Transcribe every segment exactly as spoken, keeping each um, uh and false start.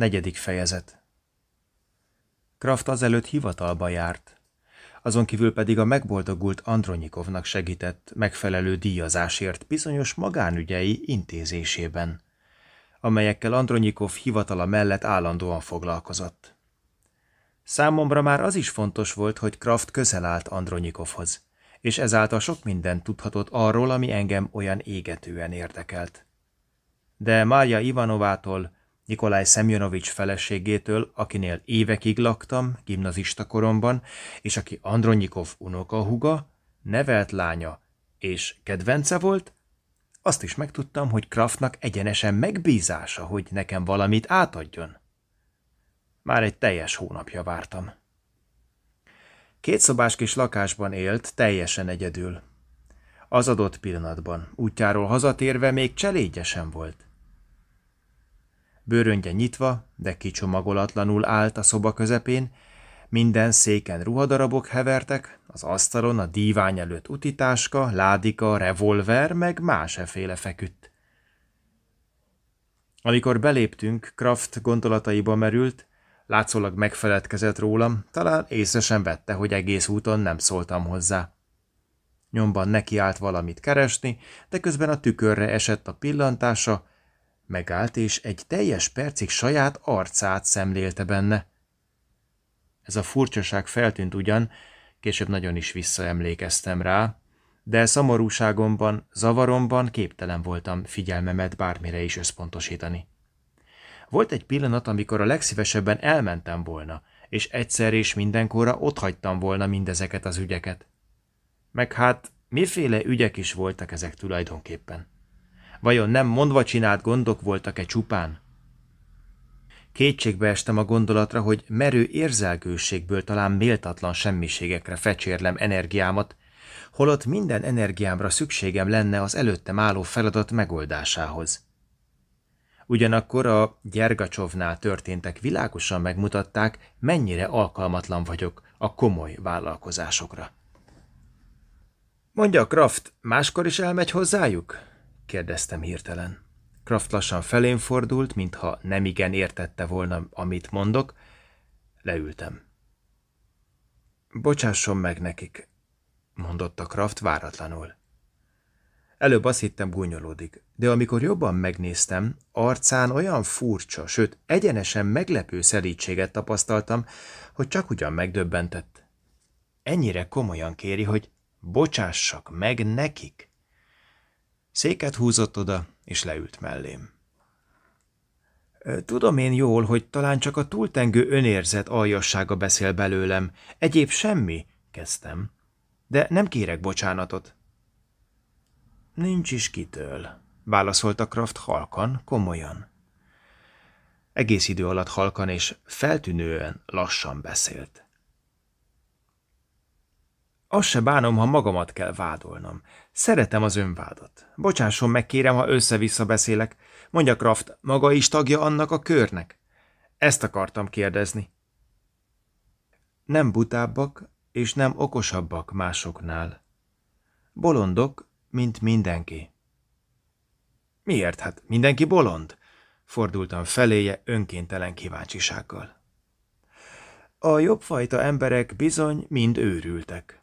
Negyedik fejezet. Kraft azelőtt hivatalba járt, azon kívül pedig a megboldogult Andronyikovnak segített megfelelő díjazásért bizonyos magánügyei intézésében, amelyekkel Andronyikov hivatala mellett állandóan foglalkozott. Számomra már az is fontos volt, hogy Kraft közel állt Andronyikovhoz, és ezáltal sok mindent tudhatott arról, ami engem olyan égetően érdekelt. De Márja Ivanovától, Nikolaj Szemjonovics feleségétől, akinél évekig laktam gimnazista koromban, és aki Andronyikov unokahúga, nevelt lánya és kedvence volt, azt is megtudtam, hogy Kraftnak egyenesen megbízása, hogy nekem valamit átadjon. Már egy teljes hónapja vártam. Kétszobás kis lakásban élt, teljesen egyedül. Az adott pillanatban, útjáról hazatérve még cselédje sem volt. Bőröngye nyitva, de kicsomagolatlanul állt a szoba közepén, minden széken ruhadarabok hevertek, az asztalon a dívány előtt utitáska, ládika, revolver, meg másféle feküdt. Amikor beléptünk, Kraft gondolataiba merült, látszólag megfeledkezett rólam, talán észre sem vette, hogy egész úton nem szóltam hozzá. Nyomban nekiállt valamit keresni, de közben a tükörre esett a pillantása, megállt, és egy teljes percig saját arcát szemlélte benne. Ez a furcsaság feltűnt ugyan, később nagyon is visszaemlékeztem rá, de szomorúságomban, zavaromban képtelen voltam figyelmemet bármire is összpontosítani. Volt egy pillanat, amikor a legszívesebben elmentem volna, és egyszer és mindenkorra otthagytam volna mindezeket az ügyeket. Meg hát miféle ügyek is voltak ezek tulajdonképpen? Vajon nem mondva csinált gondok voltak-e csupán? Kétségbe estem a gondolatra, hogy merő érzelgőségből talán méltatlan semmiségekre fecsérlem energiámat, holott minden energiámra szükségem lenne az előttem álló feladat megoldásához. Ugyanakkor a Gyergacsovnál történtek világosan megmutatták, mennyire alkalmatlan vagyok a komoly vállalkozásokra. – Mondja, Kraft, máskor is elmegy hozzájuk? – kérdeztem hirtelen. Kraft lassan felén fordult, mintha nemigen értette volna, amit mondok. Leültem. – Bocsásson meg nekik – mondotta Kraft váratlanul. Előbb azt hittem, gúnyolódik, de amikor jobban megnéztem, arcán olyan furcsa, sőt, egyenesen meglepő szelídséget tapasztaltam, hogy csak ugyan megdöbbentett. Ennyire komolyan kéri, hogy bocsássak meg nekik. Széket húzott oda, és leült mellém. Tudom én jól, hogy talán csak a túltengő önérzet aljassága beszél belőlem, egyéb semmi, kezdtem, de nem kérek bocsánatot. Nincs is kitől, válaszolta Kraft halkan, komolyan. Egész idő alatt halkan és feltűnően lassan beszélt. Azt se bánom, ha magamat kell vádolnom. Szeretem az önvádat. Bocsásson meg, kérem, ha össze-vissza beszélek. Mondja, Kraft, maga is tagja annak a körnek? Ezt akartam kérdezni. Nem butábbak és nem okosabbak másoknál. Bolondok, mint mindenki. Miért? Hát mindenki bolond? Fordultam feléje önkéntelen kíváncsisággal. A jobbfajta emberek bizony mind őrültek.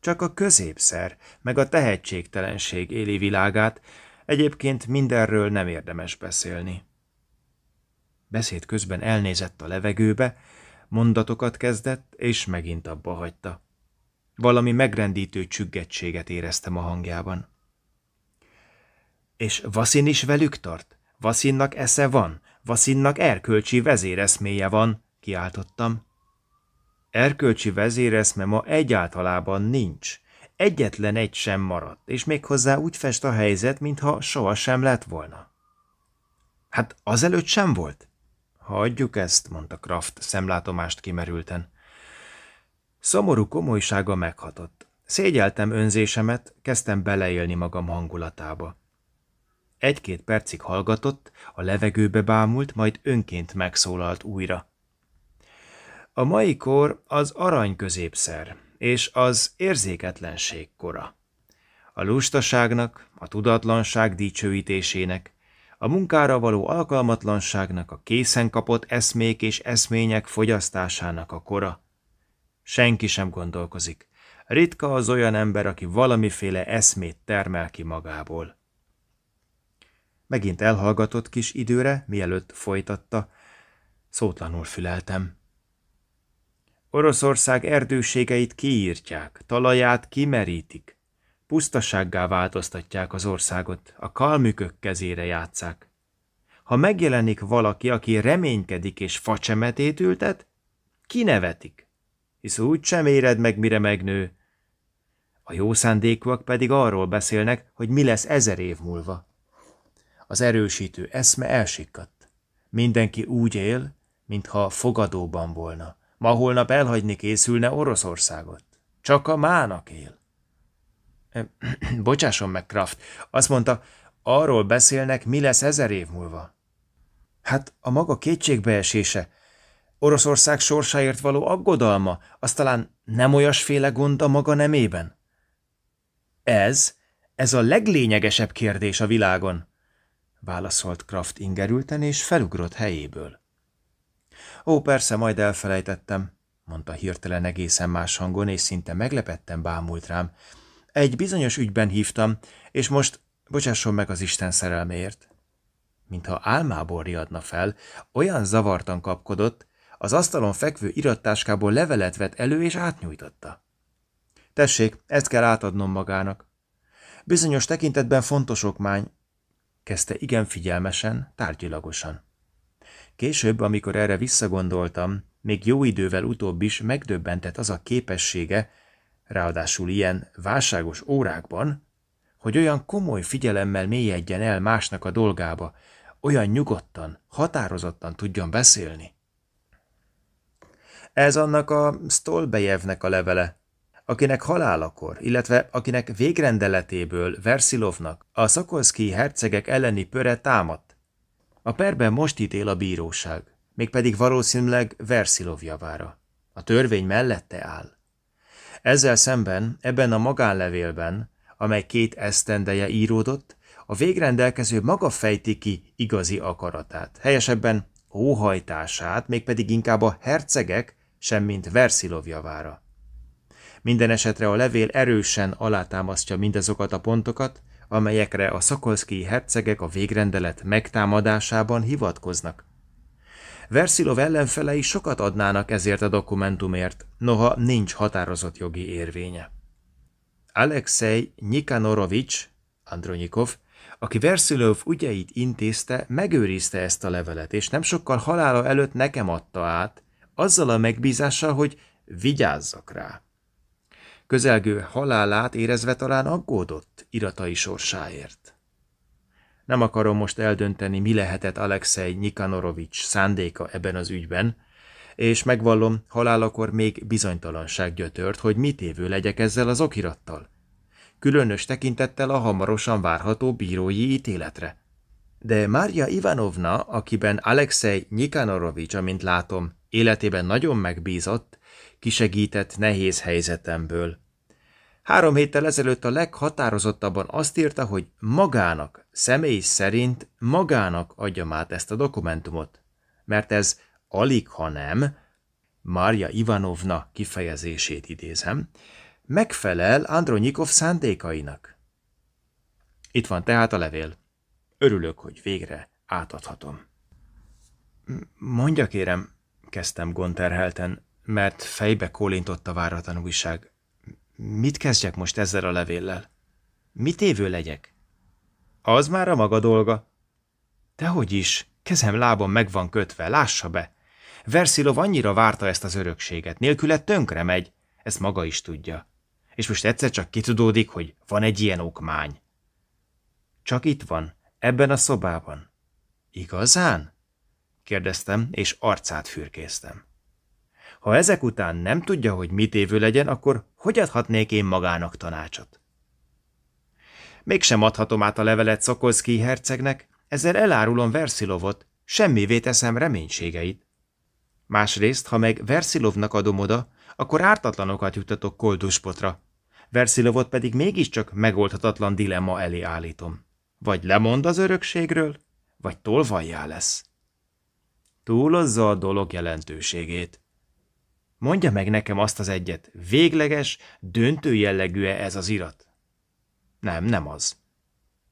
Csak a középszer, meg a tehetségtelenség éli világát, egyébként mindenről nem érdemes beszélni. Beszéd közben elnézett a levegőbe, mondatokat kezdett, és megint abba hagyta. Valami megrendítő csüggettséget éreztem a hangjában. És Vaszin is velük tart? Vaszinnak esze van? Vaszinnak erkölcsi vezéreszméje van? Kiáltottam. Erkölcsi vezéreszme ma egyáltalában nincs. Egyetlen egy sem maradt, és méghozzá úgy fest a helyzet, mintha sohasem lett volna. Hát azelőtt sem volt? Hagyjuk ezt, mondta Kraft szemlátomást kimerülten. Szomorú komolysága meghatott. Szégyeltem önzésemet, kezdtem beleélni magam hangulatába. Egy-két percig hallgatott, a levegőbe bámult, majd önként megszólalt újra. A mai kor az arany középszer, és az érzéketlenség kora. A lustaságnak, a tudatlanság dicsőítésének, a munkára való alkalmatlanságnak, a készen kapott eszmék és eszmények fogyasztásának a kora. Senki sem gondolkozik. Ritka az olyan ember, aki valamiféle eszmét termel ki magából. Megint elhallgatott kis időre, mielőtt folytatta. Szótlanul füleltem. Oroszország erdőségeit kiírtják, talaját kimerítik. Pusztasággá változtatják az országot, a kalmükök kezére játsszák. Ha megjelenik valaki, aki reménykedik és facsemetét ültet, kinevetik, hisz úgy sem éred meg, mire megnő. A jó szándékúak pedig arról beszélnek, hogy mi lesz ezer év múlva. Az erősítő eszme elsikkadt. Mindenki úgy él, mintha fogadóban volna. Ma holnap elhagyni készülne Oroszországot. Csak a mának él. Bocsásson meg, Kraft. Azt mondta, arról beszélnek, mi lesz ezer év múlva. Hát a maga kétségbeesése, Oroszország sorsáért való aggodalma, az talán nem olyasféle gond a maga nemében? Ez, ez a leglényegesebb kérdés a világon, válaszolt Kraft ingerülten, és felugrott helyéből. Ó, persze, majd elfelejtettem, mondta hirtelen egészen más hangon, és szinte meglepetten bámult rám. Egy bizonyos ügyben hívtam, és most bocsásson meg az Isten szerelméért. Mintha álmából riadna fel, olyan zavartan kapkodott, az asztalon fekvő irattáskából levelet vett elő, és átnyújtotta. Tessék, ezt kell átadnom magának. Bizonyos tekintetben fontos okmány, kezdte igen figyelmesen, tárgyilagosan. Később, amikor erre visszagondoltam, még jó idővel utóbb is megdöbbentett az a képessége, ráadásul ilyen válságos órákban, hogy olyan komoly figyelemmel mélyedjen el másnak a dolgába, olyan nyugodtan, határozottan tudjon beszélni. Ez annak a Sztolbejevnek a levele, akinek halálakor, illetve akinek végrendeletéből Verszilovnak a szakolszkij hercegek elleni pöre támadt. A perben most ítél a bíróság, mégpedig valószínűleg Verszilov javára. A törvény mellette áll. Ezzel szemben, ebben a magánlevélben, amely két esztendeje íródott, a végrendelkező maga fejti ki igazi akaratát, helyesebben óhajtását, mégpedig inkább a hercegek, semmint Verszilov javára. Minden esetre a levél erősen alátámasztja mindazokat a pontokat, amelyekre a szakolszkij hercegek a végrendelet megtámadásában hivatkoznak. Verszilov ellenfelei sokat adnának ezért a dokumentumért, noha nincs határozott jogi érvénye. Alekszej Nyikanorovics Andronyikov, aki Verszilov ügyeit intézte, megőrizte ezt a levelet, és nem sokkal halála előtt nekem adta át, azzal a megbízással, hogy vigyázzak rá. Közelgő halálát érezve talán aggódott iratai sorsáért. Nem akarom most eldönteni, mi lehetett Alekszej Nyikanorovics szándéka ebben az ügyben, és megvallom, halálakor még bizonytalanság gyötört, hogy mitévő legyek ezzel az okirattal. Különös tekintettel a hamarosan várható bírói ítéletre. De Marja Ivanovna, akiben Alekszej Nyikanorovics, amint látom, életében nagyon megbízott, kisegített nehéz helyzetemből. Három héttel ezelőtt a leghatározottabban azt írta, hogy magának, személy szerint magának adjam át ezt a dokumentumot, mert ez alig, ha nem, Marja Ivanovna kifejezését idézem, megfelel Andronyikov szándékainak. Itt van tehát a levél. Örülök, hogy végre átadhatom. Mondja kérem, kezdtem gondterhelten, mert fejbe kólintott a váratlan újság. Mit kezdjek most ezzel a levéllel? Mit évő legyek? Az már a maga dolga. Dehogy is, kezem lábam meg van kötve, lássa be. Verszilov annyira várta ezt az örökséget, nélküle tönkre megy, ezt maga is tudja. És most egyszer csak kitudódik, hogy van egy ilyen okmány. Csak itt van, ebben a szobában. Igazán? kérdeztem, és arcát fürkésztem. Ha ezek után nem tudja, hogy mit évő legyen, akkor hogy adhatnék én magának tanácsot? Mégsem adhatom át a levelet Szokolszkij hercegnek, ezzel elárulom Verszilovot, semmivé teszem reménységeit. Másrészt, ha meg Verszilovnak adom oda, akkor ártatlanokat juttatok kolduspotra. Verszilovot pedig mégiscsak megoldhatatlan dilemma elé állítom. Vagy lemond az örökségről, vagy tolvajjá lesz. Túlozza a dolog jelentőségét. Mondja meg nekem azt az egyet, végleges, döntő jellegű-e ez az irat? Nem, nem az.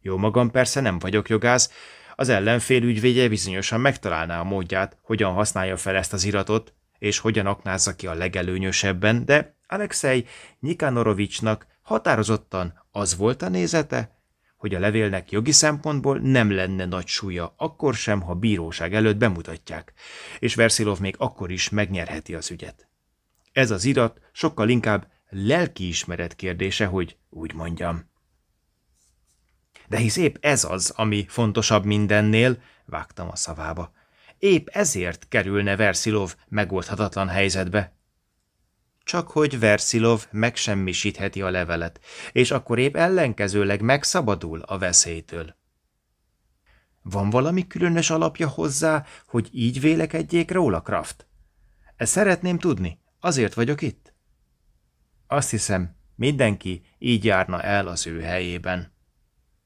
Jó magam, persze nem vagyok jogász, az ellenfél ügyvédje bizonyosan megtalálná a módját, hogyan használja fel ezt az iratot, és hogyan aknázza ki a legelőnyösebben, de Alexej Nyikanorovicsnak határozottan az volt a nézete, hogy a levélnek jogi szempontból nem lenne nagy súlya, akkor sem, ha bíróság előtt bemutatják, és Verszilov még akkor is megnyerheti az ügyet. Ez az irat sokkal inkább lelkiismeret kérdése, hogy úgy mondjam. De hisz épp ez az, ami fontosabb mindennél, vágtam a szavába. Épp ezért kerülne Verszilov megoldhatatlan helyzetbe. Csak hogy Verszilov megsemmisítheti a levelet, és akkor épp ellenkezőleg megszabadul a veszélytől. Van valami különös alapja hozzá, hogy így vélekedjék róla, Kraft? Ezt szeretném tudni, azért vagyok itt. Azt hiszem, mindenki így járna el az ő helyében.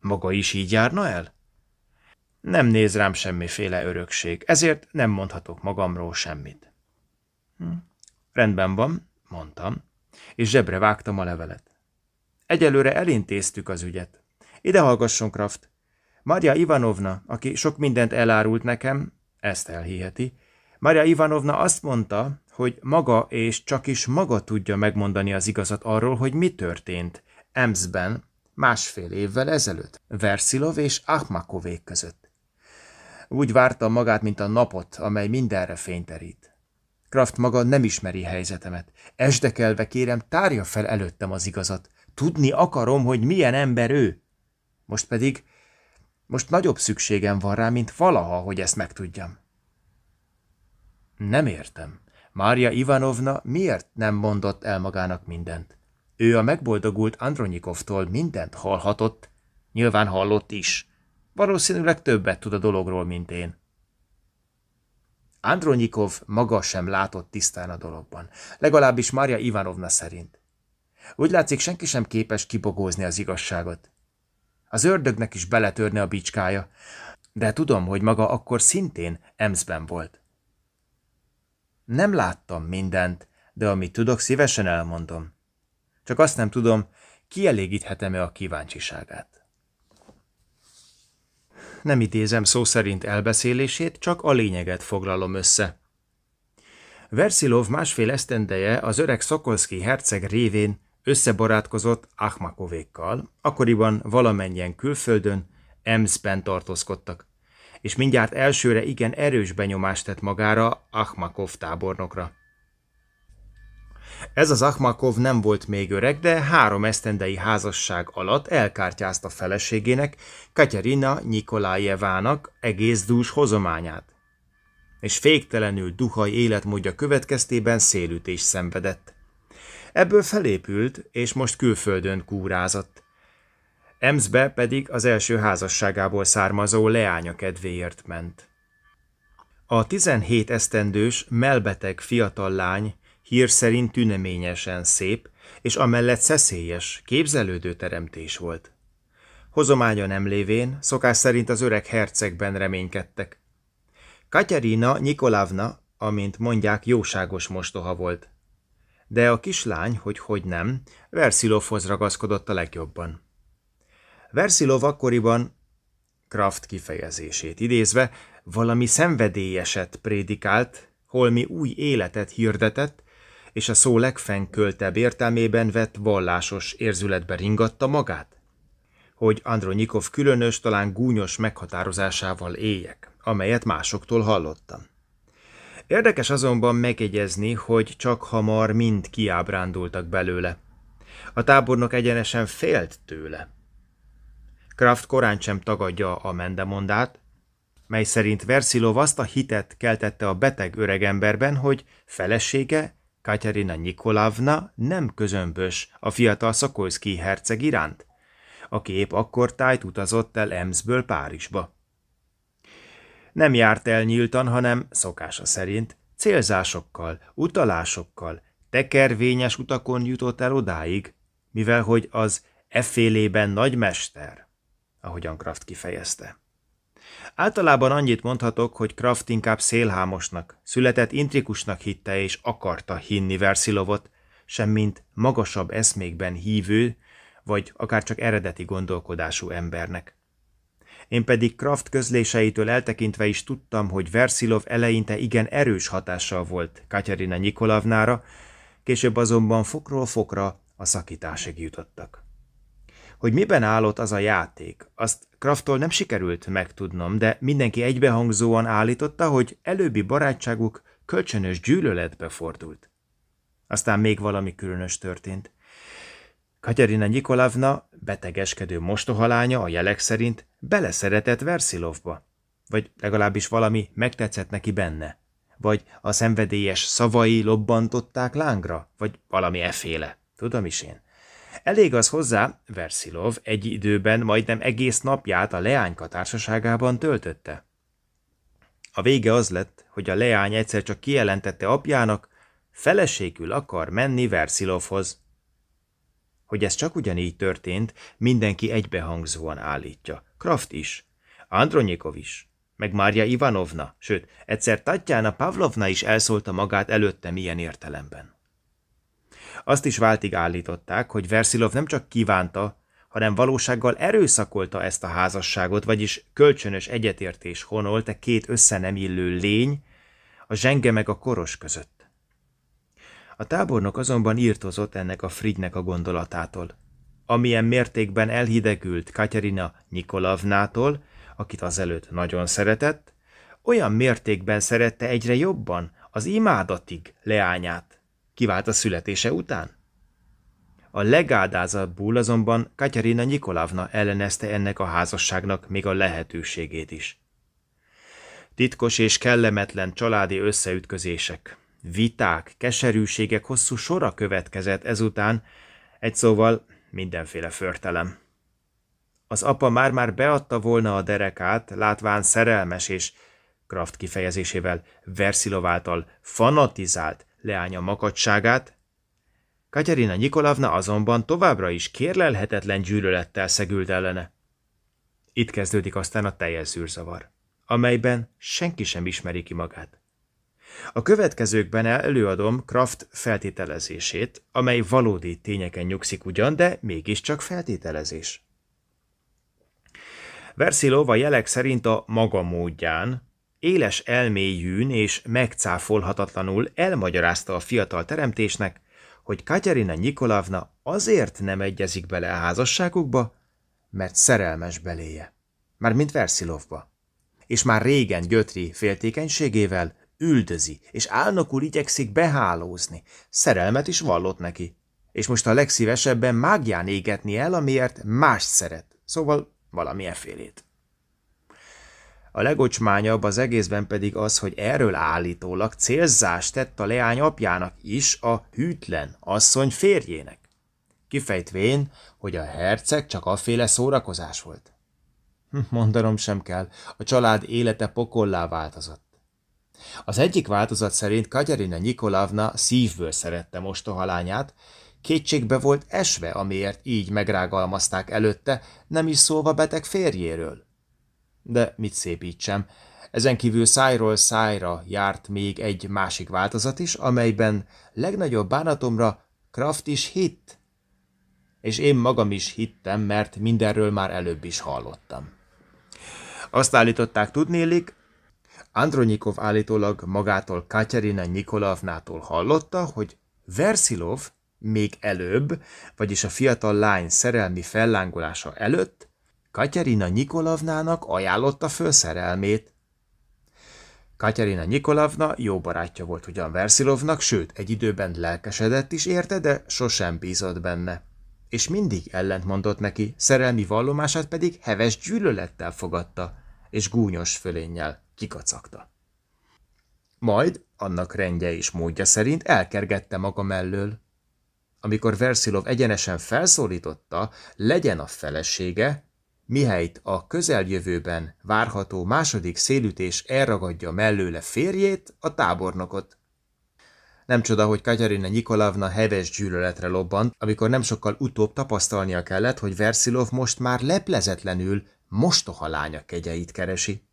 Maga is így járna el? Nem néz rám semmiféle örökség, ezért nem mondhatok magamról semmit. Hm. Rendben van, mondtam, és zsebre vágtam a levelet. Egyelőre elintéztük az ügyet. Ide hallgasson, Kraft. Marja Ivanovna, aki sok mindent elárult nekem, ezt elhiheti, Marja Ivanovna azt mondta, hogy maga és csak is maga tudja megmondani az igazat arról, hogy mi történt Emszben másfél évvel ezelőtt, Verszilov és Ahmakovék között. Úgy várta magát, mint a napot, amely mindenre fényterít. Kraft maga nem ismeri helyzetemet. Esdekelve kérem, tárja fel előttem az igazat. Tudni akarom, hogy milyen ember ő. Most pedig, most nagyobb szükségem van rá, mint valaha, hogy ezt megtudjam. Nem értem. Marja Ivanovna miért nem mondott el magának mindent? Ő a megboldogult Andronyikovtól mindent hallhatott, nyilván hallott is. Valószínűleg többet tud a dologról, mint én. Andronyikov maga sem látott tisztán a dologban, legalábbis Marja Ivanovna szerint. Úgy látszik, senki sem képes kibogózni az igazságot. Az ördögnek is beletörne a bicskája, de tudom, hogy maga akkor szintén Emszben volt. Nem láttam mindent, de amit tudok, szívesen elmondom. Csak azt nem tudom, kielégíthetem-e a kíváncsiságát. Nem idézem szó szerint elbeszélését, csak a lényeget foglalom össze. Verszilov másfél esztendeje az öreg Szokolszky herceg révén összebarátkozott Ahmakovékkal, akkoriban valamennyien külföldön, Emszben tartózkodtak, és mindjárt elsőre igen erős benyomást tett magára Ahmakov tábornokra. Ez az Ahmakov nem volt még öreg, de három esztendei házasság alatt elkártyázta feleségének, Katerina Nyikolajevának egész dús hozományát, és féktelenül duhaj életmódja következtében szélütést szenvedett. Ebből felépült, és most külföldön kúrázott. Emszbe pedig az első házasságából származó leánya kedvéért ment. A tizenhét esztendős, melbeteg fiatal lány hír szerint tüneményesen szép, és amellett szeszélyes, képzelődő teremtés volt. Hozománya nem lévén, szokás szerint az öreg hercegben reménykedtek. Katerina Nyikolávna, amint mondják, jóságos mostoha volt. De a kislány, hogy hogy nem, Verszilovhoz ragaszkodott a legjobban. Verszilov akkoriban, Kraft kifejezését idézve, valami szenvedélyeset prédikált, holmi új életet hirdetett, és a szó legfenköltebb értelmében vett vallásos érzületbe ringatta magát, hogy Andronyikov különös, talán gúnyos meghatározásával éljek, amelyet másoktól hallottam. Érdekes azonban megjegyezni, hogy csak hamar mind kiábrándultak belőle. A tábornok egyenesen félt tőle. Kraft korán sem tagadja a mendemondát, mely szerint Verszilov azt a hitet keltette a beteg öregemberben, hogy felesége, Katerina Nyikolávna nem közömbös a fiatal Szokolszky herceg iránt, aki épp akkor tájt utazott el Emszből Párizsba. Nem járt el nyíltan, hanem szokása szerint célzásokkal, utalásokkal, tekervényes utakon jutott el odáig, mivel hogy az effélében nagymester, ahogyan Kraft kifejezte. Általában annyit mondhatok, hogy Kraft inkább szélhámosnak, született intrikusnak hitte és akarta hinni Verszilovot, semmint magasabb eszmékben hívő, vagy akárcsak eredeti gondolkodású embernek. Én pedig Kraft közléseitől eltekintve is tudtam, hogy Verszilov eleinte igen erős hatással volt Katerina Nyikolajevnára, később azonban fokról fokra a szakításig jutottak. Hogy miben állott az a játék, azt Krafttól nem sikerült megtudnom, de mindenki egybehangzóan állította, hogy előbbi barátságuk kölcsönös gyűlöletbe fordult. Aztán még valami különös történt. Katerina Nyikolajevna, betegeskedő mostohalánya a jelek szerint, beleszeretett Verszilovba, vagy legalábbis valami megtetszett neki benne, vagy a szenvedélyes szavai lobbantották lángra, vagy valami eféle, tudom is én. Elég az hozzá, Verszilov egy időben majdnem egész napját a leányka társaságában töltötte. A vége az lett, hogy a leány egyszer csak kijelentette apjának, feleségül akar menni Verszilovhoz. Hogy ez csak ugyanígy történt, mindenki egybehangzóan állítja. Kraft is, Andronyikov is, meg Márja Ivanovna, sőt, egyszer Tatjana Pavlovna is elszólta magát előttem ilyen értelemben. Azt is váltig állították, hogy Verszilov nem csak kívánta, hanem valósággal erőszakolta ezt a házasságot, vagyis kölcsönös egyetértés honolt a két össze nem illő lény, a zsenge meg a koros között. A tábornok azonban írtozott ennek a Frigynek a gondolatától. Amilyen mértékben elhidegült Katerina Nyikolajevnától, akit azelőtt nagyon szeretett, olyan mértékben szerette egyre jobban az imádatig leányát, kivált a születése után. A legádázabbul azonban Katerina Nyikolajevna ellenezte ennek a házasságnak még a lehetőségét is. Titkos és kellemetlen családi összeütközések, viták, keserűségek hosszú sora következett ezután, egy szóval mindenféle förtelem. Az apa már-már beadta volna a derekát, látván szerelmes és, Kraft kifejezésével, Verszilov által fanatizált leánya makacságát, Katerina Nyikolajevna azonban továbbra is kérlelhetetlen gyűlölettel szegült ellene. Itt kezdődik aztán a teljes zűrzavar, amelyben senki sem ismeri ki magát. A következőkben előadom Kraft feltételezését, amely valódi tényeken nyugszik ugyan, de mégiscsak feltételezés. Verszilov a jelek szerint a maga módján, éles elméjűn és megcáfolhatatlanul elmagyarázta a fiatal teremtésnek, hogy Katerina Nyikolajevna azért nem egyezik bele a házasságukba, mert szerelmes beléje, mármint Verszilovba, és már régen gyötri féltékenységével üldözi, és álnokul igyekszik behálózni. Szerelmet is vallott neki. És most a legszívesebben mágián égetni el, amiért mást szeret. Szóval valamilyen félét. A legocsmányabb az egészben pedig az, hogy erről állítólag célzást tett a leány apjának is a hűtlen asszony férjének. Kifejtvén, hogy a herceg csak afféle szórakozás volt. Mondanom sem kell, a család élete pokollá változott. Az egyik változat szerint Katerina Nyikolajevna szívből szerette mostohalányát, kétségbe volt esve, amiért így megrágalmazták előtte, nem is szólva beteg férjéről. De mit szépítsem, ezen kívül szájról szájra járt még egy másik változat is, amelyben legnagyobb bánatomra Kraft is hitt. És én magam is hittem, mert mindenről már előbb is hallottam. Azt állították tudnélik, Andronyikov állítólag magától Katerina Nyikolajevnától hallotta, hogy Verszilov még előbb, vagyis a fiatal lány szerelmi fellángolása előtt Katerina Nyikolajevnának ajánlotta föl szerelmét. Katerina Nyikolajevna jó barátja volt ugyan Verszilovnak, sőt, egy időben lelkesedett is érte, de sosem bízott benne. És mindig ellentmondott neki, szerelmi vallomását pedig heves gyűlölettel fogadta, és gúnyos fölénnyel kikacagta. Majd annak rendje és módja szerint elkergette maga mellől. Amikor Verszilov egyenesen felszólította, legyen a felesége, mihelyt a közeljövőben várható második szélütés elragadja mellőle férjét, a tábornokot. Nem csoda, hogy Katerina Nyikolajevna heves gyűlöletre lobbant, amikor nem sokkal utóbb tapasztalnia kellett, hogy Verszilov most már leplezetlenül mostohalánya kegyeit keresi.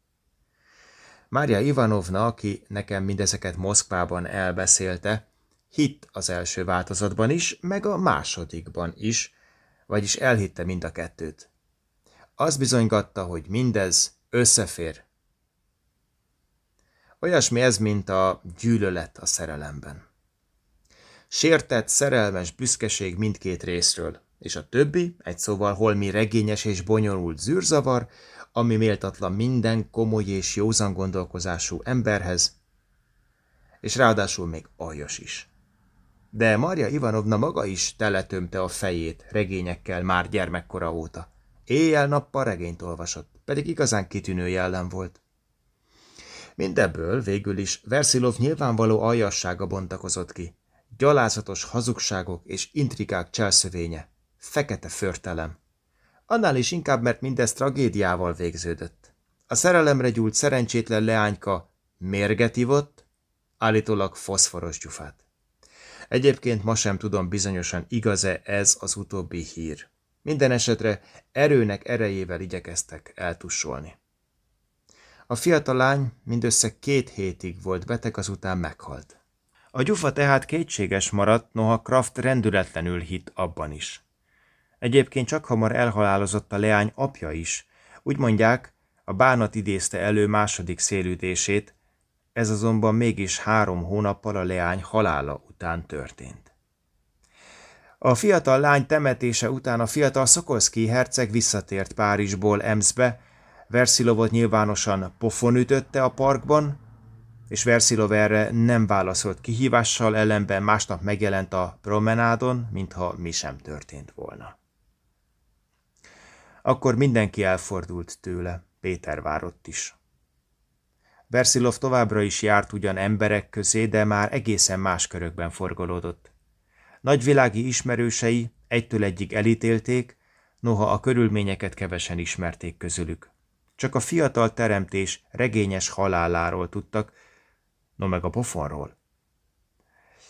Mária Ivanovna, aki nekem mindezeket Moszkvában elbeszélte, hitt az első változatban is, meg a másodikban is, vagyis elhitte mind a kettőt. Az bizonygatta, hogy mindez összefér. Olyasmi ez, mint a gyűlölet a szerelemben. Sértett, szerelmes büszkeség mindkét részről, és a többi, egy szóval holmi regényes és bonyolult zűrzavar, ami méltatlan minden komoly és józan gondolkozású emberhez, és ráadásul még aljas is. De Marja Ivanovna maga is teletömte a fejét regényekkel már gyermekkora óta. Éjjel-nappal regényt olvasott, pedig igazán kitűnő jellem volt. Mindebből végül is Verszilov nyilvánvaló aljassága bontakozott ki. Gyalázatos hazugságok és intrikák cselszövénye, fekete förtelem. Annál is inkább, mert mindez tragédiával végződött. A szerelemre gyúlt szerencsétlen leányka mérget ivott, állítólag foszforos gyufát. Egyébként ma sem tudom bizonyosan, igaz-e ez az utóbbi hír. Minden esetre erőnek erejével igyekeztek eltussolni. A fiatal lány mindössze két hétig volt beteg, azután meghalt. A gyufa tehát kétséges maradt, noha Kraft rendületlenül hitt abban is. Egyébként csak hamar elhalálozott a leány apja is. Úgy mondják, a bánat idézte elő második szélütését, ez azonban mégis három hónappal a leány halála után történt. A fiatal lány temetése után a fiatal Szokolszkij herceg visszatért Párizsból Emszbe, Verszilovot nyilvánosan pofon ütötte a parkban, és Verszilov erre nem válaszolt kihívással, ellenben másnap megjelent a promenádon, mintha mi sem történt volna. Akkor mindenki elfordult tőle, Pétervárott is. Verszilov továbbra is járt ugyan emberek közé, de már egészen más körökben forgolódott. Nagyvilági ismerősei egytől egyig elítélték, noha a körülményeket kevesen ismerték közülük. Csak a fiatal teremtés regényes haláláról tudtak, no meg a pofonról.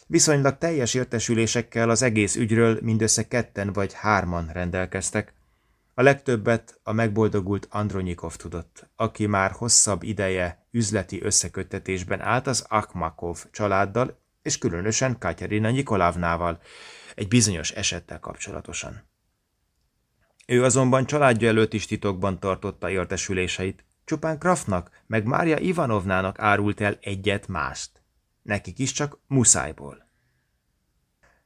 Viszonylag teljes értesülésekkel az egész ügyről mindössze ketten vagy hárman rendelkeztek. A legtöbbet a megboldogult Andronyikov tudott, aki már hosszabb ideje üzleti összeköttetésben állt az Akhmakov családdal, és különösen Katerina Nyikolávnával, egy bizonyos esettel kapcsolatosan. Ő azonban családja előtt is titokban tartotta értesüléseit. Csupán Kraftnak, meg Mária Ivanovnának árult el egyet-mást. Nekik is csak muszájból.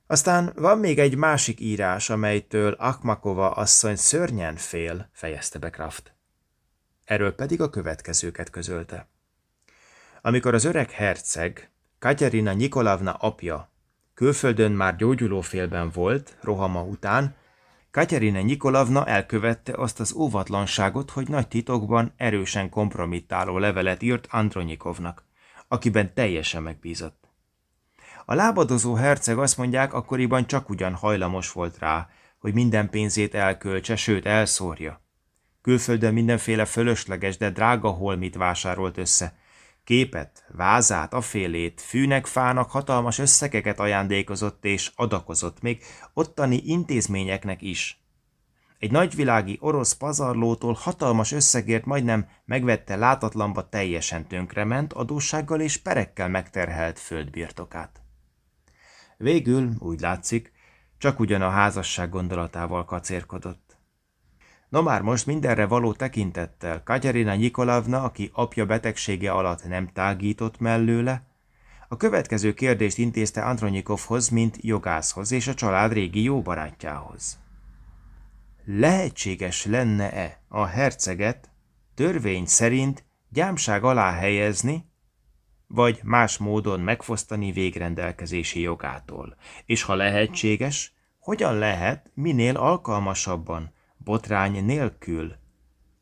Aztán van még egy másik írás, amelytől Akhmakova asszony szörnyen fél, fejezte be Kraft. Erről pedig a következőket közölte. Amikor az öreg herceg, Katerina Nyikolávna apja, külföldön már gyógyulófélben volt, rohama után, Katerina Nyikolávna elkövette azt az óvatlanságot, hogy nagy titokban erősen kompromittáló levelet írt Andronyikovnak, akiben teljesen megbízott. A lábadozó herceg, azt mondják, akkoriban csak ugyan hajlamos volt rá, hogy minden pénzét elköltse, sőt elszórja. Külföldön mindenféle fölösleges, de drága holmit vásárolt össze. Képet, vázát, afélét, fűnek, fának hatalmas összegeket ajándékozott és adakozott még ottani intézményeknek is. Egy nagyvilági orosz pazarlótól hatalmas összegért majdnem megvette látatlanba teljesen tönkrement, adóssággal és perekkel megterhelt földbirtokát. Végül, úgy látszik, csak ugyan a házasság gondolatával kacérkodott. No már most mindenre való tekintettel Katerina Nyikolávna, aki apja betegsége alatt nem tágított mellőle, a következő kérdést intézte Andronyikovhoz, mint jogászhoz és a család régi jó barátjához. Lehetséges lenne-e a herceget törvény szerint gyámság alá helyezni, vagy más módon megfosztani végrendelkezési jogától, és ha lehetséges, hogyan lehet minél alkalmasabban, botrány nélkül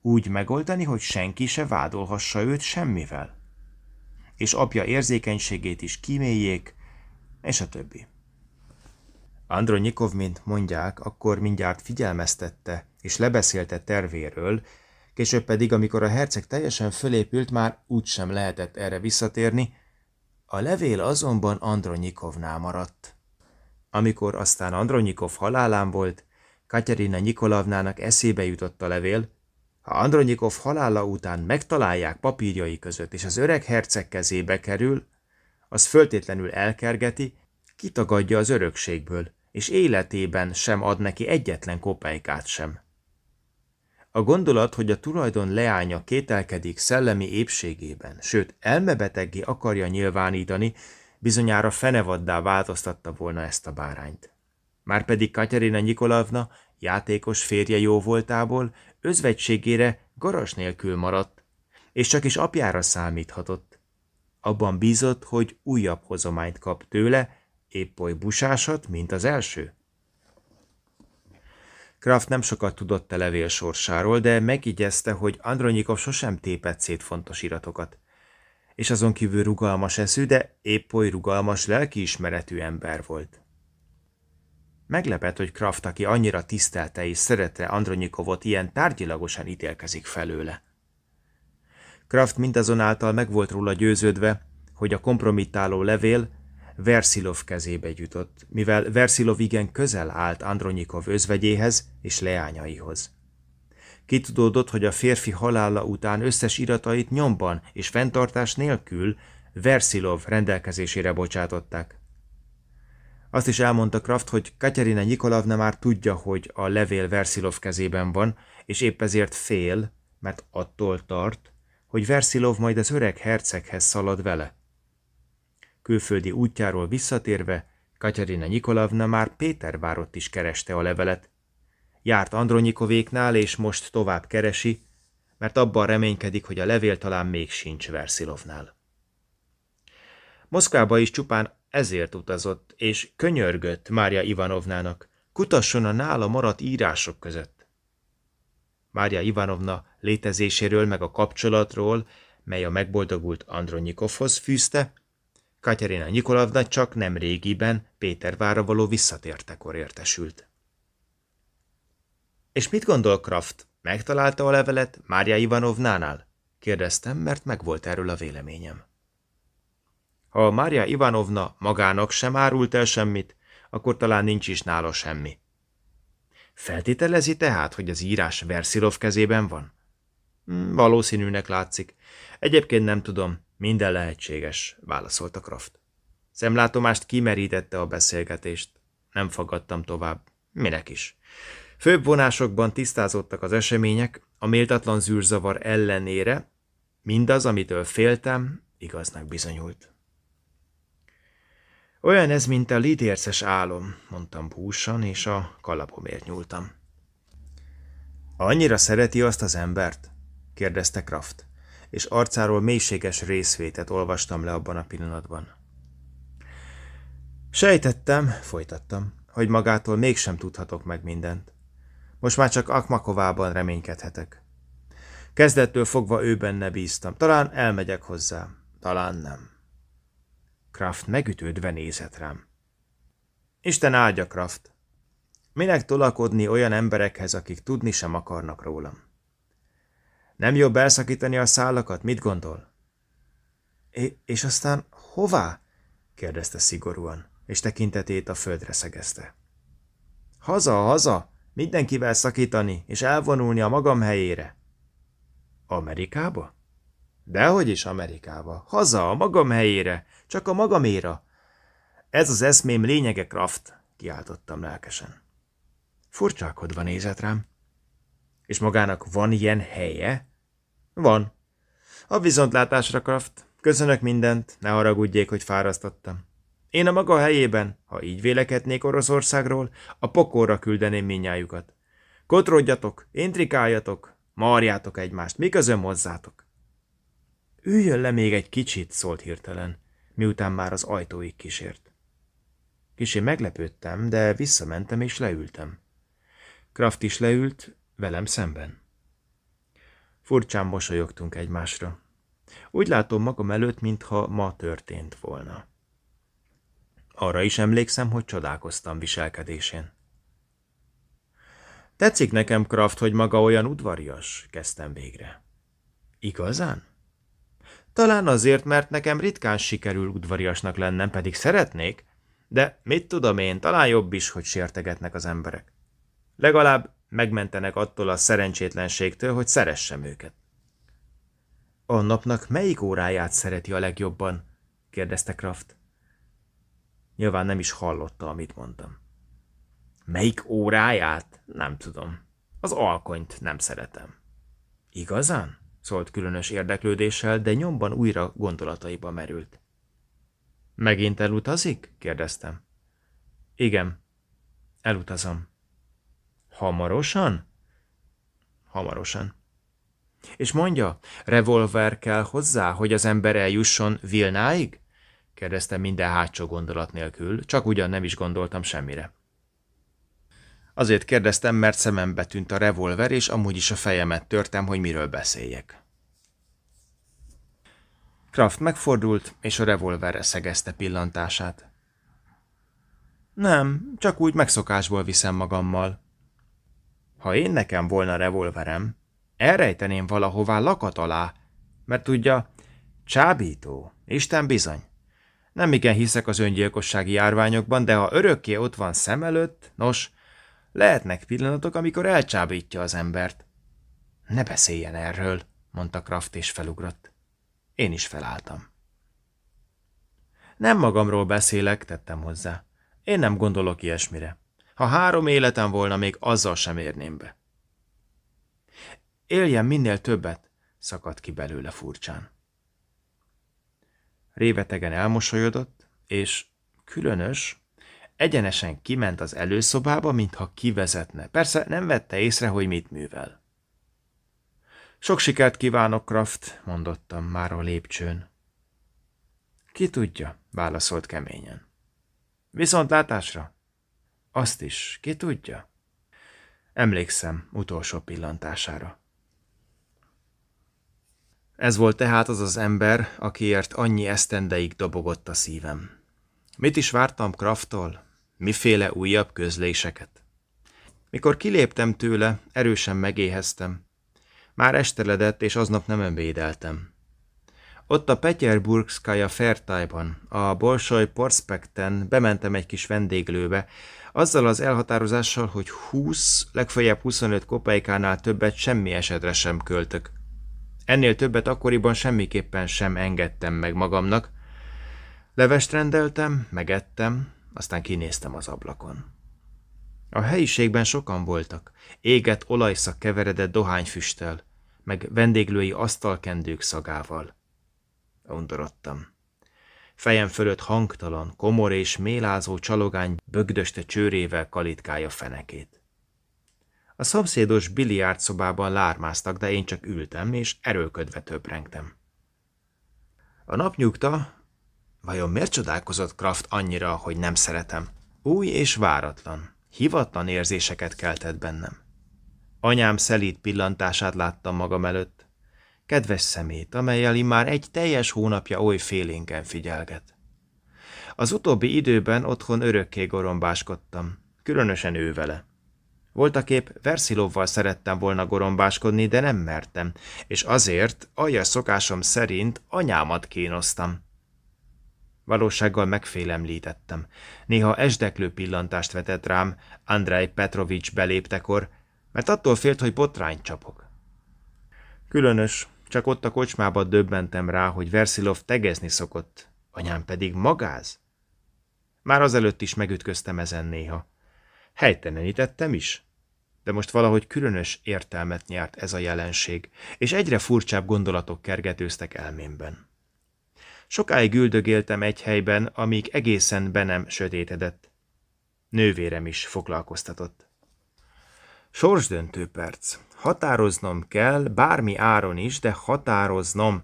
úgy megoldani, hogy senki se vádolhassa őt semmivel, és apja érzékenységét is kíméljék, és a többi. Andronyikov, mint mondják, akkor mindjárt figyelmeztette és lebeszélte tervéről, később pedig, amikor a herceg teljesen fölépült, már úgysem lehetett erre visszatérni, a levél azonban Andronyikovnál maradt. Amikor aztán Andronyikov halálán volt, Katerina Nyikolávnának eszébe jutott a levél, Ha Andronyikov halála után megtalálják papírjai között, és az öreg herceg kezébe kerül, az föltétlenül elkergeti, kitagadja az örökségből, és életében sem ad neki egyetlen kopejkát sem. A gondolat, hogy a tulajdon leánya kételkedik szellemi épségében, sőt elmebeteggé akarja nyilvánítani, bizonyára fenevaddá változtatta volna ezt a bárányt. Márpedig Katerina Nyikolajevna játékos férje jóvoltából özvegységére garas nélkül maradt, és csak is apjára számíthatott. Abban bízott, hogy újabb hozományt kap tőle, épp oly busásat, mint az első. Kraft nem sokat tudott a levél sorsáról, de megigyezte, hogy Andronyikov sosem tépett szét fontos iratokat. És azon kívül rugalmas eszű, de épp oly rugalmas lelkiismeretű ember volt. Meglepett, hogy Kraft, aki annyira tisztelte és szerette Andronyikovot, ilyen tárgyilagosan ítélkezik felőle. Kraft mindazonáltal meg volt róla győződve, hogy a kompromittáló levél Verszilov kezébe jutott, mivel Verszilov igen közel állt Andronyikov özvegyéhez és leányaihoz. Kitudódott, hogy a férfi halála után összes iratait nyomban és fenntartás nélkül Verszilov rendelkezésére bocsátották. Azt is elmondta Kraft, hogy Katerina Nyikolajevna már tudja, hogy a levél Verszilov kezében van, és épp ezért fél, mert attól tart, hogy Verszilov majd az öreg herceghez szalad vele. Külföldi útjáról visszatérve, Katerina Nyikolajevna már Pétervárott is kereste a levelet. Járt Andronyikovéknál, és most tovább keresi, mert abban reménykedik, hogy a levél talán még sincs Verszilovnál. Moszkvába is csupán ezért utazott, és könyörgött Mária Ivanovnának, kutasson a nála maradt írások között. Mária Ivanovna létezéséről meg a kapcsolatról, mely a megboldogult Andronyikovhoz fűzte, Katerina Nyikolajevna csak nem régiben Pétervárra való visszatértekor értesült. – És mit gondol Kraft? Megtalálta a levelet Mária Ivanovnánál? – kérdeztem, mert megvolt erről a véleményem. Ha Mária Ivanovna magának sem árult el semmit, akkor talán nincs is nála semmi. Feltételezi tehát, hogy az írás Verszilov kezében van? Hm, valószínűnek látszik. Egyébként nem tudom, minden lehetséges, válaszolta Kraft. Szemlátomást kimerítette a beszélgetést. Nem fogadtam tovább. Minek is? Főbb vonásokban tisztázottak az események, a méltatlan zűrzavar ellenére, mindaz, amitől féltem, igaznak bizonyult. Olyan ez, mint a lidérces álom, mondtam búsan, és a kalapomért nyúltam. Annyira szereti azt az embert? kérdezte Kraft, és arcáról mélységes részvétet olvastam le abban a pillanatban. Sejtettem, folytattam, hogy magától mégsem tudhatok meg mindent. Most már csak Akmakovában reménykedhetek. Kezdettől fogva ő benne bíztam. Talán elmegyek hozzá, talán nem. Kraft megütődve nézett rám. Isten áldja, Kraft! Minek tolakodni olyan emberekhez, akik tudni sem akarnak rólam? Nem jobb elszakítani a szálakat? Mit gondol? É- és aztán hová? kérdezte szigorúan, és tekintetét a földre szegezte. Haza, haza! Mindenkivel szakítani, és elvonulni a magam helyére. Amerikába? Dehogy is Amerikába. Haza, a magam helyére. Csak a magaméra. Ez az eszmém lényege, Kraft, kiáltottam lelkesen. Furcsálkodva nézett rám. És magának van ilyen helye? Van. A viszontlátásra, Kraft. Köszönök mindent, ne haragudjék, hogy fárasztottam. Én a maga helyében, ha így vélekednék Oroszországról, a pokolra küldeném mindnyájukat. Kotrodjatok, intrikáljatok, marjátok egymást, mi közöm hozzátok? Üljön le még egy kicsit, szólt hirtelen, miután már az ajtóig kísért. Kissé meglepődtem, de visszamentem és leültem. Kraft is leült, velem szemben. Furcsán mosolyogtunk egymásra. Úgy látom magam előtt, mintha ma történt volna. Arra is emlékszem, hogy csodálkoztam viselkedésén. Tetszik nekem, Kraft, hogy maga olyan udvarias, kezdtem végre. Igazán? Talán azért, mert nekem ritkán sikerül udvariasnak lennem, pedig szeretnék, de mit tudom én, talán jobb is, hogy sértegetnek az emberek. Legalább megmentenek attól a szerencsétlenségtől, hogy szeressem őket. A napnak melyik óráját szereti a legjobban? Kérdezte Kraft. Nyilván nem is hallotta, amit mondtam. Melyik óráját? Nem tudom. Az alkonyt nem szeretem. Igazán? Szólt különös érdeklődéssel, de nyomban újra gondolataiba merült. Megint elutazik? Kérdeztem. Igen, elutazom. Hamarosan? Hamarosan. És mondja, revolver kell hozzá, hogy az ember eljusson Vilnáig? Kérdeztem minden hátsó gondolat nélkül, csak ugyan nem is gondoltam semmire. Azért kérdeztem, mert szemembe tűnt a revolver, és amúgy is a fejemet törtem, hogy miről beszéljek. Kraft megfordult, és a revolverre szegezte pillantását. Nem, csak úgy megszokásból viszem magammal. Ha én nekem volna revolverem, elrejteném valahová lakat alá, mert tudja, csábító, Isten bizony. Nem igen hiszek az öngyilkossági járványokban, de ha örökké ott van szem előtt, nos, lehetnek pillanatok, amikor elcsábítja az embert. Ne beszéljen erről, mondta Kraft, és felugrott. Én is felálltam. Nem magamról beszélek, tettem hozzá. Én nem gondolok ilyesmire. Ha három életem volna, még azzal sem érném be. Éljen minél többet, szakadt ki belőle furcsán. Révetegen elmosolyodott, és különös, egyenesen kiment az előszobába, mintha kivezetne. Persze nem vette észre, hogy mit művel. Sok sikert kívánok, Kraft, mondottam már a lépcsőn. Ki tudja, válaszolt keményen. Viszontlátásra? Azt is, ki tudja? Emlékszem utolsó pillantására. Ez volt tehát az az ember, akiért annyi esztendeig dobogott a szívem. Mit is vártam Krafttól? Miféle újabb közléseket? Mikor kiléptem tőle, erősen megéheztem. Már esteledett, és aznap nem ebédeltem. Ott a Petyerburgszkaja Fertájban, a Bolsoj Prospekten bementem egy kis vendéglőbe, azzal az elhatározással, hogy húsz, legfeljebb huszonöt kopejkánál többet semmi esetre sem költök. Ennél többet akkoriban semmiképpen sem engedtem meg magamnak. Levest rendeltem, megettem, aztán kinéztem az ablakon. A helyiségben sokan voltak, égett olajszag keveredett dohányfüsttel, meg vendéglői asztalkendők szagával. Undorodtam. Fejem fölött hangtalan, komor és mélázó csalogány bögdöste csőrével kalitkálja fenekét. A szomszédos biliárdszobában lármáztak, de én csak ültem, és erőlködve töprengtem. A napnyugta... Vajon miért csodálkozott Kraft annyira, hogy nem szeretem? Új és váratlan, hivatlan érzéseket keltett bennem. Anyám szelíd pillantását láttam magam előtt. Kedves szemét, amelyel immár egy teljes hónapja oly félénken figyelget. Az utóbbi időben otthon örökké gorombáskodtam, különösen ő vele. Voltaképp Verszilovval szerettem volna gorombáskodni, de nem mertem, és azért, aljas szokásom szerint, anyámat kínoztam. Valósággal megfélemlítettem. Néha esdeklő pillantást vetett rám Andrej Petrovics beléptekor, mert attól félt, hogy botrányt csapok. Különös, csak ott a kocsmában döbbentem rá, hogy Verszilov tegezni szokott, anyám pedig magáz. Már azelőtt is megütköztem ezen néha. Helytelenítettem is, de most valahogy különös értelmet nyert ez a jelenség, és egyre furcsább gondolatok kergetőztek elmémben. Sokáig üldögéltem egy helyben, amíg egészen be nem sötétedett. Nővérem is foglalkoztatott. Sorsdöntő perc. Határoznom kell, bármi áron is, de határoznom.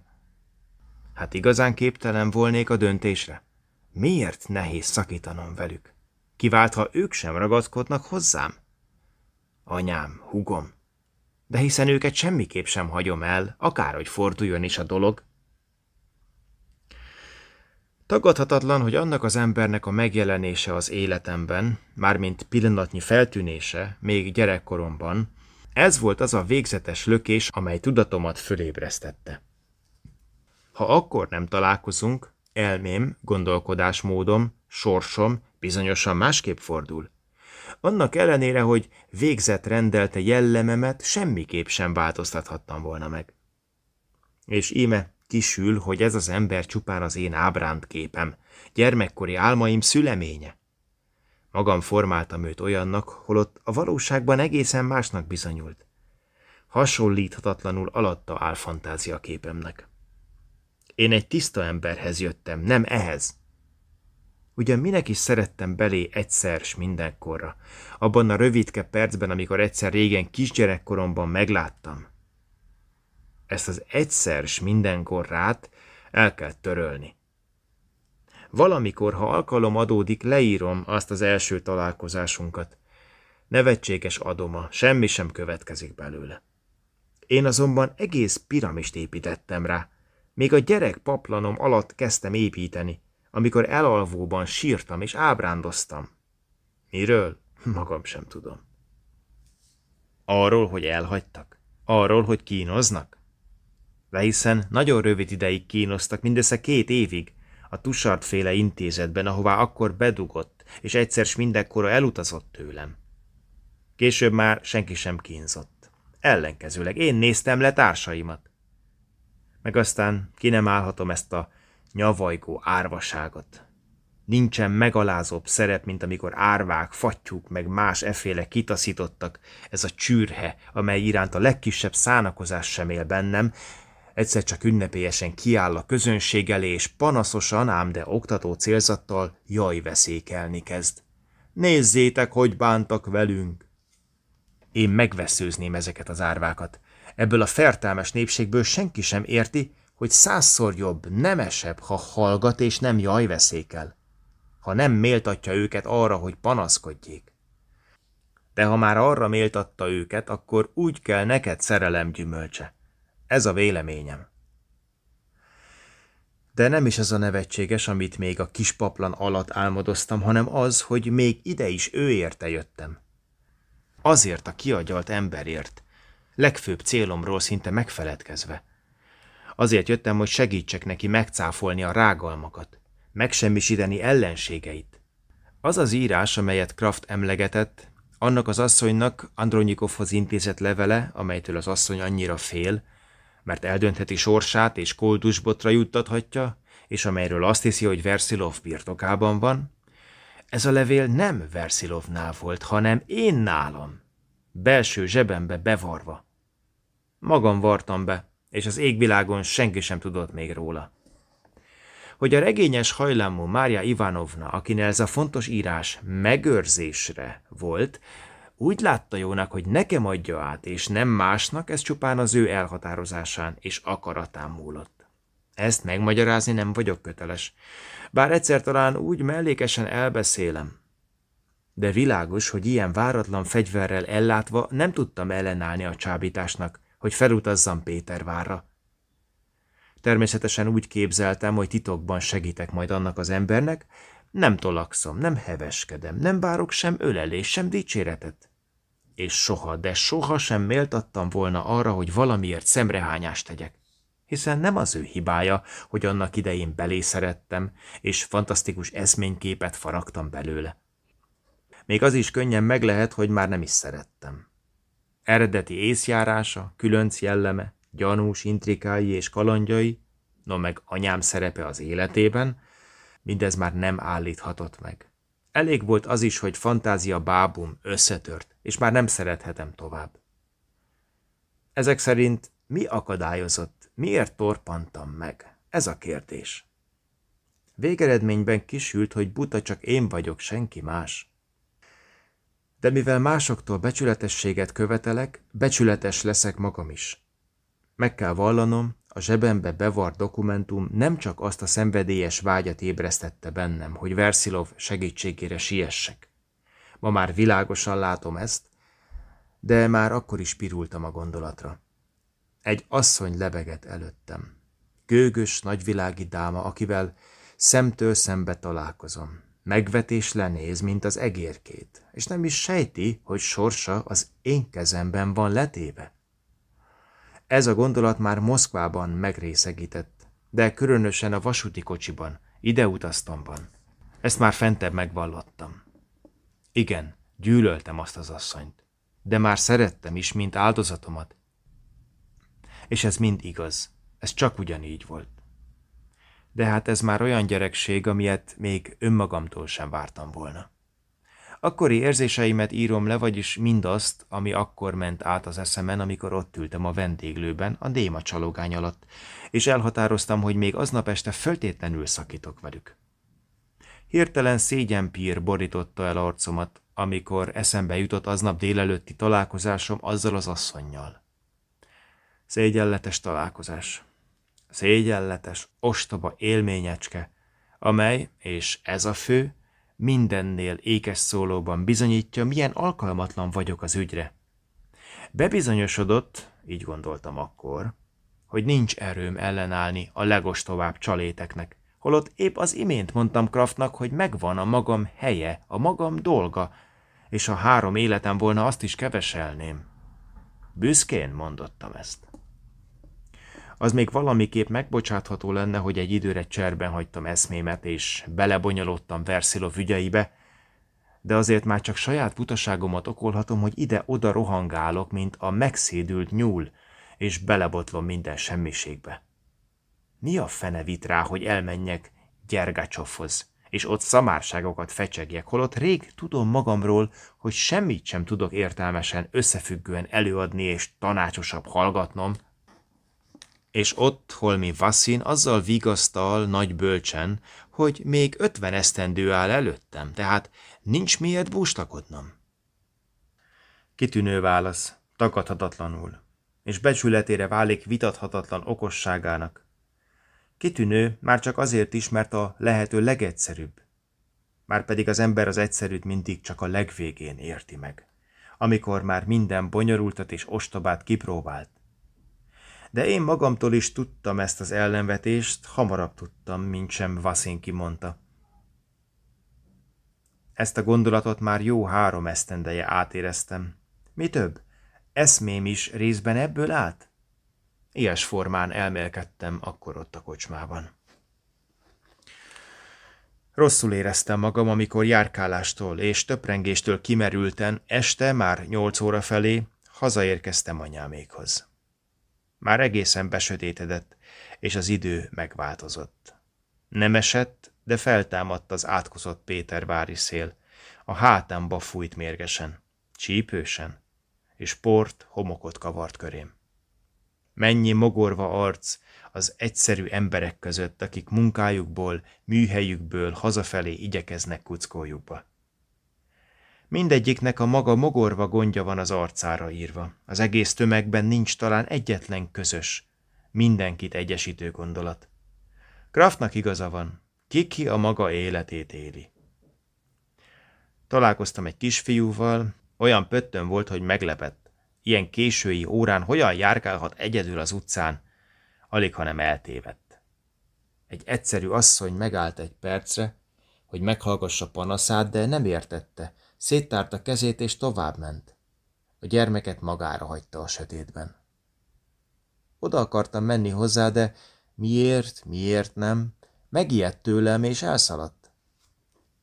Hát igazán képtelen volnék a döntésre. Miért nehéz szakítanom velük? Kivált, ha ők sem ragaszkodnak hozzám? Anyám, hugom. De hiszen őket semmiképp sem hagyom el, akárhogy forduljon is a dolog. Tagadhatatlan, hogy annak az embernek a megjelenése az életemben, mármint pillanatnyi feltűnése, még gyerekkoromban, ez volt az a végzetes lökés, amely tudatomat fölébresztette. Ha akkor nem találkozunk, elmém, gondolkodásmódom, sorsom bizonyosan másképp fordul. Annak ellenére, hogy végzett rendelte jellememet, semmiképp sem változtathattam volna meg. És íme kisül, hogy ez az ember csupán az én ábránt képem, gyermekkori álmaim szüleménye. Magam formáltam őt olyannak, holott a valóságban egészen másnak bizonyult. Hasonlíthatatlanul alatta áll fantázia képemnek. Én egy tiszta emberhez jöttem, nem ehhez. Ugyan minek is szerettem belé egyszer s mindenkorra, abban a rövidke percben, amikor egyszer régen kisgyerekkoromban megláttam. Ezt az egyszer s mindenkorrát el kell törölni. Valamikor, ha alkalom adódik, leírom azt az első találkozásunkat. Nevetséges adoma, semmi sem következik belőle. Én azonban egész piramist építettem rá. Még a gyerek paplanom alatt kezdtem építeni, amikor elalvóban sírtam és ábrándoztam. Miről? Magam sem tudom. Arról, hogy elhagytak? Arról, hogy kínoznak? De hiszen nagyon rövid ideig kínoztak, mindössze két évig, a Tussard-féle intézetben, ahová akkor bedugott, és egyszer s mindenkora elutazott tőlem. Később már senki sem kínzott. Ellenkezőleg én néztem le társaimat. Meg aztán ki nem állhatom ezt a nyavajgó árvaságot. Nincsen megalázóbb szerep, mint amikor árvák, fattyúk, meg más efféle kitaszítottak, ez a csűrhe, amely iránt a legkisebb szánakozás sem él bennem, egyszer csak ünnepélyesen kiáll a közönség elé, és panaszosan, ám de oktató célzattal jaj veszékelni kezd. Nézzétek, hogy bántak velünk! Én megveszőzném ezeket az árvákat. Ebből a fertelmes népségből senki sem érti, hogy százszor jobb, nemesebb, ha hallgat és nem jajveszékel, ha nem méltatja őket arra, hogy panaszkodjék. De ha már arra méltatta őket, akkor úgy kell neked szerelem gyümölcse. Ez a véleményem. De nem is ez a nevetséges, amit még a kispaplan alatt álmodoztam, hanem az, hogy még ide is ő érte jöttem. Azért a kiagyalt emberért, legfőbb célomról szinte megfeledkezve. Azért jöttem, hogy segítsek neki megcáfolni a rágalmakat, megsemmisíteni ellenségeit. Az az írás, amelyet Kraft emlegetett, annak az asszonynak Andronyikovhoz intézett levele, amelytől az asszony annyira fél, mert eldöntheti sorsát és koldusbotra juttathatja, és amelyről azt hiszi, hogy Verszilov birtokában van, ez a levél nem Verszilovnál volt, hanem én nálam, belső zsebembe bevarva. Magam vartam be, és az égvilágon senki sem tudott még róla. Hogy a regényes hajlamú Mária Ivanovna, akinél ez a fontos írás megőrzésre volt, úgy látta jónak, hogy nekem adja át, és nem másnak, ez csupán az ő elhatározásán és akaratán múlott. Ezt megmagyarázni nem vagyok köteles, bár egyszer talán úgy mellékesen elbeszélem. De világos, hogy ilyen váratlan fegyverrel ellátva nem tudtam ellenállni a csábításnak, hogy felutazzam Pétervárra. Természetesen úgy képzeltem, hogy titokban segítek majd annak az embernek, nem tolakszom, nem heveskedem, nem várok sem ölelés, sem dicséretet. És soha, de soha sem méltattam volna arra, hogy valamiért szemrehányást tegyek. Hiszen nem az ő hibája, hogy annak idején belé szerettem, és fantasztikus eszményképet faragtam belőle. Még az is könnyen meg lehet, hogy már nem is szerettem. Eredeti észjárása, különc jelleme, gyanús intrikái és kalandjai, no meg anyám szerepe az életében, mindez már nem állíthatott meg. Elég volt az is, hogy fantázia bábum összetört, és már nem szerethetem tovább. Ezek szerint mi akadályozott, miért torpantam meg? Ez a kérdés. Végeredményben kisült, hogy buta csak én vagyok, senki más. De mivel másoktól becsületességet követelek, becsületes leszek magam is. Meg kell vallanom, a zsebembe bevart dokumentum nem csak azt a szenvedélyes vágyat ébresztette bennem, hogy Verszilov segítségére siessek. Ma már világosan látom ezt, de már akkor is pirultam a gondolatra. Egy asszony lebegett előttem. Gőgös, nagyvilági dáma, akivel szemtől szembe találkozom. Megvetés lenéz, mint az egérkét, és nem is sejti, hogy sorsa az én kezemben van letéve. Ez a gondolat már Moszkvában megrészegített, de különösen a vasúti kocsiban, ideutaztamban. Ezt már fentebb megvallottam. Igen, Gyűlöltem azt az asszonyt, de már szerettem is, mint áldozatomat. És ez mind igaz, ez csak ugyanígy volt. De hát ez már olyan gyerekség, amilyet még önmagamtól sem vártam volna. Akkori érzéseimet írom le, vagyis mindazt, ami akkor ment át az eszemen, amikor ott ültem a vendéglőben, a néma csalogány alatt, és elhatároztam, hogy még aznap este föltétlenül szakítok velük. Hirtelen szégyenpír borította el arcomat, amikor eszembe jutott aznap délelőtti találkozásom azzal az asszonnyal. Szégyenletes találkozás. Szégyenletes, ostoba élményecske, amely, és ez a fő, mindennél ékes szólóban bizonyítja, milyen alkalmatlan vagyok az ügyre. Bebizonyosodott, így gondoltam akkor, hogy nincs erőm ellenállni a legostobább csaléteknek, holott épp az imént mondtam Kraftnak, hogy megvan a magam helye, a magam dolga, és ha három életem volna, azt is keveselném. Büszkén mondottam ezt. Az még valamiképp megbocsátható lenne, hogy egy időre cserben hagytam eszmémet, és belebonyolódtam Verszilov ügyeibe, de azért már csak saját butaságomat okolhatom, hogy ide-oda rohangálok, mint a megszédült nyúl, és belebotlom minden semmiségbe. Mi a fene vitt rá, hogy elmenjek Gyergacsovhoz, és ott szamárságokat fecsegjek, holott rég tudom magamról, hogy semmit sem tudok értelmesen, összefüggően előadni és tanácsosabb hallgatnom, és ott holmi Vasszin azzal vigasztal nagy bölcsen, hogy még ötven esztendő áll előttem, tehát nincs miért bústakodnom. Kitűnő válasz, tagadhatatlanul, és becsületére válik vitathatatlan okosságának. Kitűnő már csak azért is, mert a lehető legegyszerűbb. Márpedig az ember az egyszerűt mindig csak a legvégén érti meg, amikor már minden bonyolultat és ostobát kipróbált. De én magamtól is tudtam ezt az ellenvetést, hamarabb tudtam, mint sem Vasszin kimondta. Ezt a gondolatot már jó három esztendeje átéreztem. Mi több, eszmém is részben ebből állt? Ilyes formán elmélkedtem akkor ott a kocsmában. Rosszul éreztem magam, amikor járkálástól és töprengéstől kimerülten este már nyolc óra felé hazaérkeztem anyámékhoz. Már egészen besötétedett, és az idő megváltozott. Nem esett, de feltámadt az átkozott pétervári szél, a hátámba fújt mérgesen, csípősen, és port, homokot kavart körém. Mennyi mogorva arc az egyszerű emberek között, akik munkájukból, műhelyükből hazafelé igyekeznek kuckójukba. Mindegyiknek a maga mogorva gondja van az arcára írva. Az egész tömegben nincs talán egyetlen közös, mindenkit egyesítő gondolat. Kraftnak igaza van, ki-ki a maga életét éli. Találkoztam egy kisfiúval, olyan pöttön volt, hogy meglepett. Ilyen késői órán hogyan járkálhat egyedül az utcán, alighanem eltévedt. Egy egyszerű asszony megállt egy percre, hogy meghallgassa panaszát, de nem értette. Széttárta kezét, és továbbment. A gyermeket magára hagyta a sötétben. Oda akartam menni hozzá, de miért, miért nem? Megijedt tőlem, és elszaladt.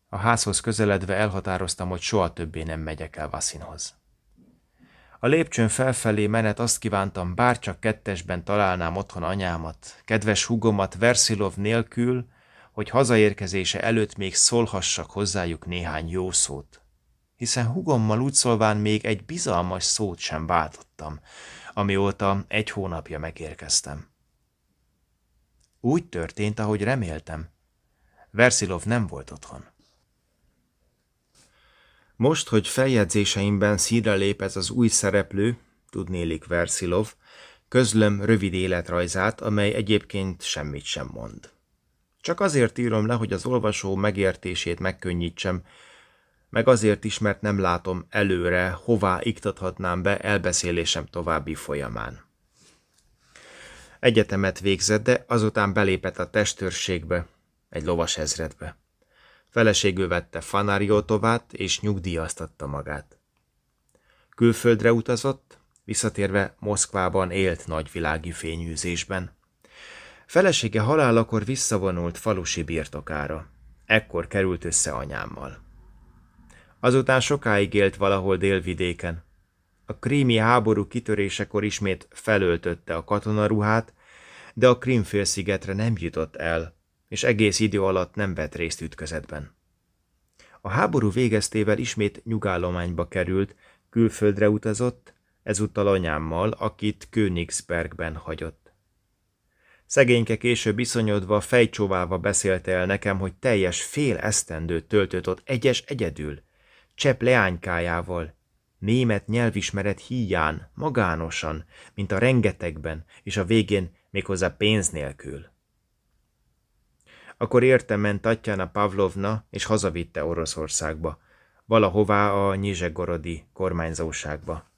A házhoz közeledve elhatároztam, hogy soha többé nem megyek el Vasszinhoz. A lépcsőn felfelé menet azt kívántam, bárcsak kettesben találnám otthon anyámat, kedves húgomat Verszilov nélkül, hogy hazaérkezése előtt még szólhassak hozzájuk néhány jó szót. Hiszen hugommal úgy szólván még egy bizalmas szót sem váltottam, amióta egy hónapja megérkeztem. Úgy történt, ahogy reméltem. Verszilov nem volt otthon. Most, hogy feljegyzéseimben színre lép ez az új szereplő, tudnélik Verszilov, közlöm rövid életrajzát, amely egyébként semmit sem mond. Csak azért írom le, hogy az olvasó megértését megkönnyítsem, meg azért is, mert nem látom előre, hová iktathatnám be elbeszélésem további folyamán. Egyetemet végzett, de azután belépett a testőrségbe, egy lovashezredbe. Feleségül vette Fanáriotovát, és nyugdíjaztatta magát. Külföldre utazott, visszatérve Moszkvában élt nagyvilági fényűzésben. Felesége halálakor visszavonult falusi birtokára. Ekkor került össze anyámmal. Azután sokáig élt valahol délvidéken. A krími háború kitörésekor ismét felöltötte a katonaruhát, de a Krímfélszigetre nem jutott el, és egész idő alatt nem vett részt ütközetben. A háború végeztével ismét nyugállományba került, külföldre utazott, ezúttal anyámmal, akit Königsbergben hagyott. Szegényke később iszonyodva, fejcsóválva beszélte el nekem, hogy teljes fél esztendőt töltött ott egyes egyedül, csepp leánykájával, német nyelvismeret híján, magánosan, mint a rengetegben, és a végén méghozzá pénz nélkül. Akkor érte ment Tatjana Pavlovna, és hazavitte Oroszországba, valahová a nyizsegorodi kormányzóságba.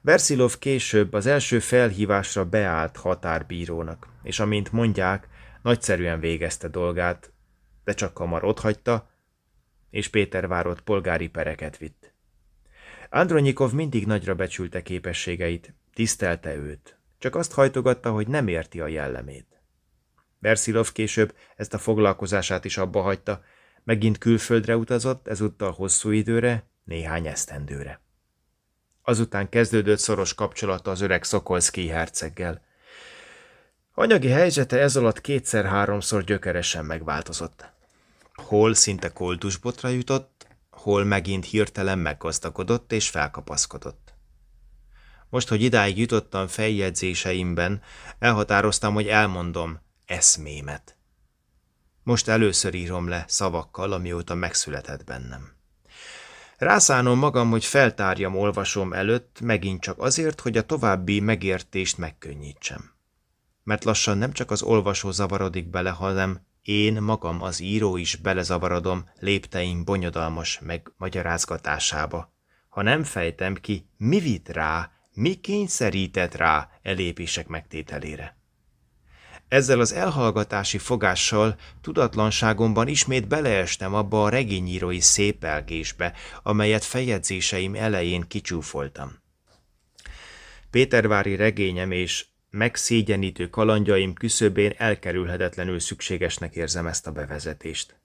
Verszilov később az első felhívásra beállt határbírónak, és amint mondják, nagyszerűen végezte dolgát, de csak hamar otthagyta, és Pétervárott polgári pereket vitt. Andronyikov mindig nagyra becsülte képességeit, tisztelte őt, csak azt hajtogatta, hogy nem érti a jellemét. Verszilov később ezt a foglalkozását is abba hagyta, megint külföldre utazott, ezúttal hosszú időre, néhány esztendőre. Azután kezdődött szoros kapcsolata az öreg Szokolszkij herceggel. Anyagi helyzete ez alatt kétszer-háromszor gyökeresen megváltozott. Hol szinte koltusbotra jutott, hol megint hirtelen meggazdagodott és felkapaszkodott. Most, hogy idáig jutottam feljegyzéseimben, elhatároztam, hogy elmondom eszmémet. Most először írom le szavakkal, amióta megszületett bennem. Rászánom magam, hogy feltárjam olvasom előtt, megint csak azért, hogy a további megértést megkönnyítsem. Mert lassan nem csak az olvasó zavarodik bele, hanem én magam, az író is belezavarodom lépteim bonyodalmas megmagyarázgatásába, ha nem fejtem ki, mi vitt rá, mi kényszerített rá e lépések megtételére. Ezzel az elhallgatási fogással tudatlanságomban ismét beleestem abba a regényírói szépelgésbe, amelyet feljegyzéseim elején kicsúfoltam. Pétervári regényem és megszégyenítő kalandjaim küszöbén elkerülhetetlenül szükségesnek érzem ezt a bevezetést.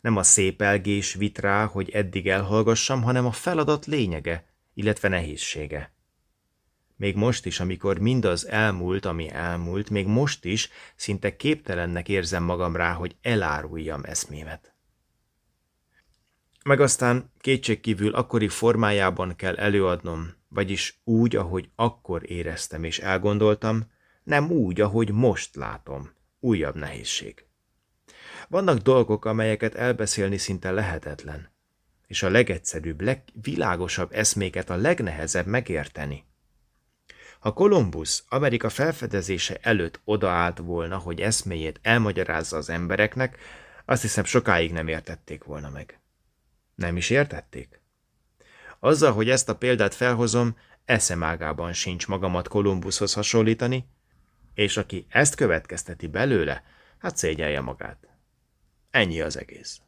Nem a szépelgés vit rá, hogy eddig elhallgassam, hanem a feladat lényege, illetve nehézsége. Még most is, amikor mindaz elmúlt, ami elmúlt, még most is szinte képtelennek érzem magam rá, hogy eláruljam eszmémet. Meg aztán kétségkívül akkori formájában kell előadnom, vagyis úgy, ahogy akkor éreztem és elgondoltam, nem úgy, ahogy most látom. Újabb nehézség. Vannak dolgok, amelyeket elbeszélni szinte lehetetlen, és a legegyszerűbb, legvilágosabb eszméket a legnehezebb megérteni. Ha Kolumbusz Amerika felfedezése előtt odaállt volna, hogy eszméjét elmagyarázza az embereknek, azt hiszem sokáig nem értették volna meg. Nem is értették? Azzal, hogy ezt a példát felhozom, eszemágában sincs magamat Kolumbuszhoz hasonlítani, és aki ezt következteti belőle, hát szégyelje magát. Ennyi az egész.